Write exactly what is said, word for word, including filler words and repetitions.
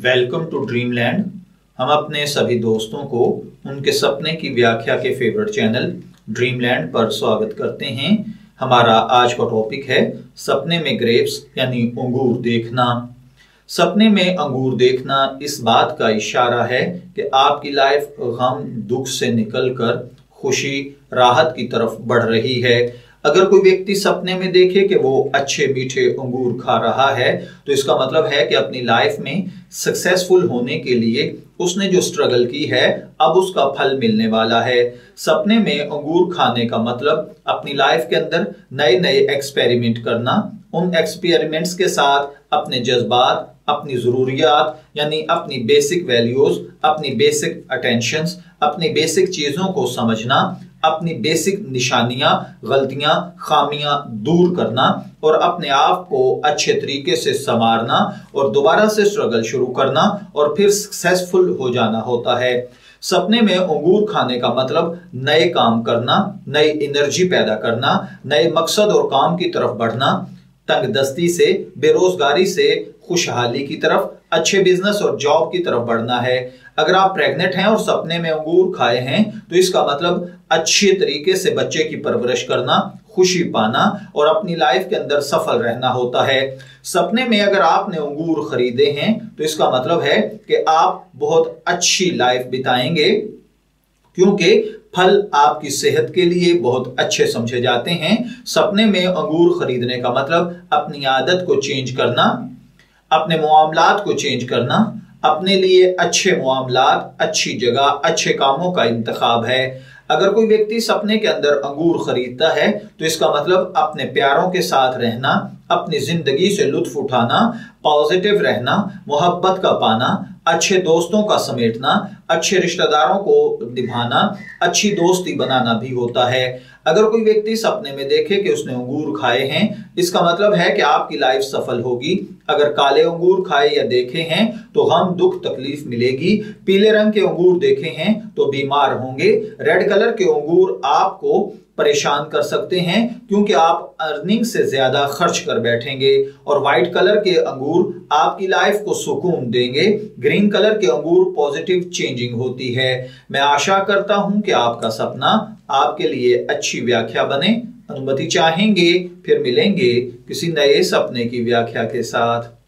Welcome to dreamland. हम अपने सभी दोस्तों को उनके सपने की व्याख्या के फेवरेट चैनल ड्रीमलैंड पर स्वागत करते हैं। हमारा आज का टॉपिक है सपने में ग्रेप्स यानी अंगूर देखना। सपने में अंगूर देखना इस बात का इशारा है कि आपकी लाइफ गम दुख से निकलकर खुशी राहत की तरफ बढ़ रही है। अगर कोई व्यक्ति सपने में देखे कि वो अच्छे मीठे अंगूर खा रहा है तो इसका मतलब है कि अपनी लाइफ में सक्सेसफुल होने के लिए उसने जो स्ट्रगल की है अब उसका फल मिलने वाला है। सपने में अंगूर खाने का मतलब अपनी लाइफ के अंदर नए नए एक्सपेरिमेंट करना, उन एक्सपेरिमेंट्स के साथ अपने जज्बात, अपनी ज़रूरियात यानी अपनी बेसिक वैल्यूज़, अपनी बेसिक अटेंशंस, अपनी बेसिक चीज़ों को समझना, अपनी बेसिक निशानियाँ, गलतियाँ, खामियाँ दूर करना और अपने आप को अच्छे तरीके से संवारना और दोबारा से स्ट्रगल शुरू करना और फिर सक्सेसफुल हो जाना होता है। सपने में अंगूर खाने का मतलब नए काम करना, नई एनर्जी पैदा करना, नए मकसद और काम की तरफ बढ़ना, तंगदस्ती से, बेरोजगारी से खुशहाली की तरफ, अच्छे बिजनेस और जॉब की तरफ बढ़ना है। अगर आप प्रेग्नेंट हैं और सपने में अंगूर खाए हैं तो इसका मतलब अच्छे तरीके से बच्चे की परवरिश करना, खुशी पाना और अपनी लाइफ के अंदर सफल रहना होता है। सपने में अगर आपने अंगूर खरीदे हैं तो इसका मतलब है कि आप बहुत अच्छी लाइफ बिताएंगे, क्योंकि फल आपकी सेहत के लिए बहुत अच्छे समझे जाते हैं। सपने में अंगूर खरीदने का मतलब अपनी आदत को चेंज करना, अपने मुआमलात को चेंज करना, अपने लिए अच्छे मुआमलात, अच्छी जगह, अच्छे कामों का इंतखाब है। अगर कोई व्यक्ति सपने के अंदर अंगूर खरीदता है तो इसका मतलब अपने प्यारों के साथ रहना, अपनी जिंदगी से लुत्फ उठाना, पॉजिटिव रहना, मोहब्बत का पाना, अच्छे दोस्तों का समेटना, अच्छे रिश्तेदारों को निभाना, अच्छी दोस्ती बनाना भी होता है। अगर कोई व्यक्ति सपने में देखे कि उसने अंगूर खाए हैं इसका मतलब है कि आपकी लाइफ सफल होगी। अगर काले अंगूर खाए या देखे हैं तो गम दुख तकलीफ मिलेगी, पीले रंग के अंगूर देखे हैं तो बीमार होंगे, रेड कलर के अंगूर आपको परेशान कर सकते हैं क्योंकि आप अर्निंग से ज्यादा खर्च कर बैठेंगे, और व्हाइट कलर के अंगूर आपकी लाइफ को सुकून देंगे, ग्रीन कलर के अंगूर पॉजिटिव चेंजिंग होती है। मैं आशा करता हूं कि आपका सपना आपके लिए अच्छी व्याख्या बने। अनुमति चाहेंगे, फिर मिलेंगे किसी नए सपने की व्याख्या के साथ।